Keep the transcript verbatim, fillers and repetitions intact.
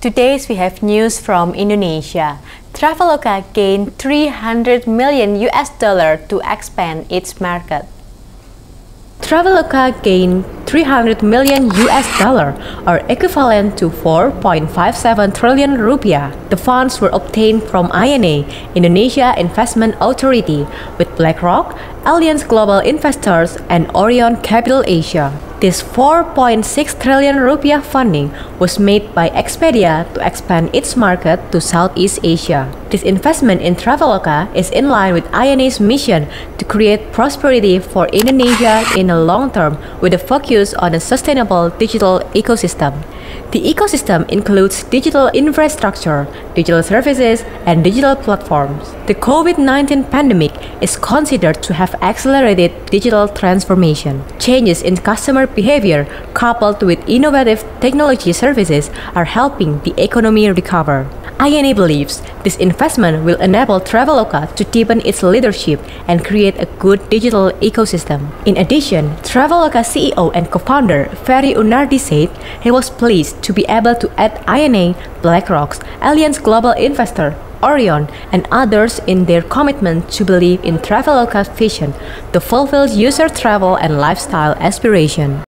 Today we have news from Indonesia. Traveloka gained three hundred million U S dollars to expand its market. Traveloka gained three hundred million U S dollars, or equivalent to four point five seven trillion rupiah. The funds were obtained from I N A, Indonesia Investment Authority, with BlackRock, Allianz Global Investors, and Orion Capital Asia. This four point six trillion rupiah funding was made by Expedia to expand its market to Southeast Asia. This investment in Traveloka is in line with I N A's mission to create prosperity for Indonesia in the long term with a focus on a sustainable digital ecosystem. The ecosystem includes digital infrastructure, digital services, and digital platforms. The COVID nineteen pandemic is considered to have accelerated digital transformation. Changes in customer behavior coupled with innovative technology services are helping the economy recover. I N A believes this investment will enable Traveloka to deepen its leadership and create a good digital ecosystem. In addition, Traveloka C E O and co-founder Ferry Unardi said he was pleased to be able to add I N A, BlackRock's, Allianz Global Investor, Orion, and others in their commitment to believe in Traveloka's vision to fulfill user travel and lifestyle aspiration.